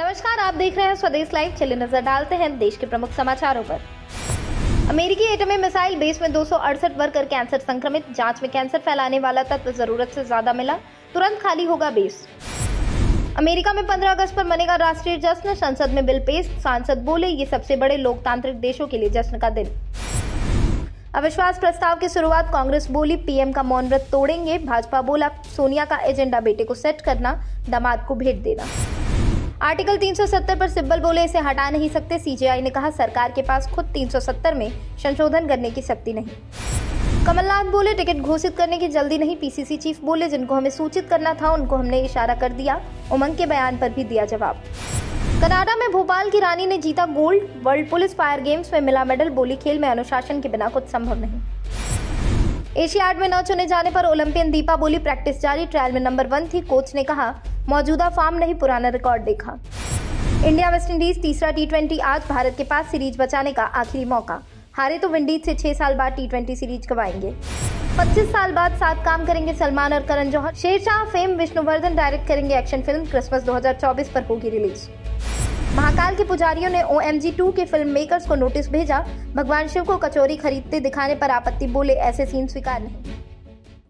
नमस्कार, आप देख रहे हैं स्वदेश लाइव। चलिए नजर डालते हैं देश के प्रमुख समाचारों पर। अमेरिकी एटमी मिसाइल बेस में 268 वर्कर कैंसर संक्रमित, जांच में कैंसर फैलाने वाला तत्व जरूरत से ज्यादा मिला, तुरंत खाली होगा बेस। अमेरिका में 15 अगस्त पर मनेगा राष्ट्रीय जश्न, संसद में बिल पेश, सांसद बोले ये सबसे बड़े लोकतांत्रिक देशों के लिए जश्न का दिन। अविश्वास प्रस्ताव की शुरुआत, कांग्रेस बोली पीएम का मौन व्रत तोड़ेंगे, भाजपा बोला सोनिया का एजेंडा बेटे को सेट करना, दामाद को भेंट देना। आर्टिकल 370 पर सिब्बल बोले इसे हटा नहीं सकते, सीजेआई ने कहा सरकार के पास खुद 370 में संशोधन करने की शक्ति नहीं। कमलनाथ बोले टिकट घोषित करने की जल्दी नहीं, पीसीसी चीफ बोले जिनको हमें सूचित करना था उनको हमने इशारा कर दिया, उमंग के बयान पर भी दिया जवाब। कनाडा में भोपाल की रानी ने जीता gold, world police fire games में मिला मेडल, बोली खेल में अनुशासन के बिना कुछ संभव नहीं। एशियाड में न चुने जाने पर ओलंपियन दीपा बोली प्रैक्टिस जारी, ट्रायल में नंबर 1 थी, कोच ने कहा मौजूदा फॉर्म नहीं पुराना रिकॉर्ड देखा। इंडिया वेस्टइंडीज तीसरा T20, आज भारत के पास सीरीज बचाने का आखिरी मौका, हारे तो विंडीज से 6 साल बाद T20 सीरीज गवाएंगे। 25 साल बाद साथ काम करेंगे सलमान और करण जौहर, शेरशाह फेम विष्णुवर्धन डायरेक्ट करेंगे एक्शन फिल्म, क्रिसमस 2024 पर होगी रिलीज। महाकाल के पुजारियों ने OMG 2 के फिल्म मेकर्स को नोटिस भेजा, भगवान शिव को कचौरी खरीदते दिखाने पर आपत्ति, बोले ऐसे सीन स्वीकार नहीं।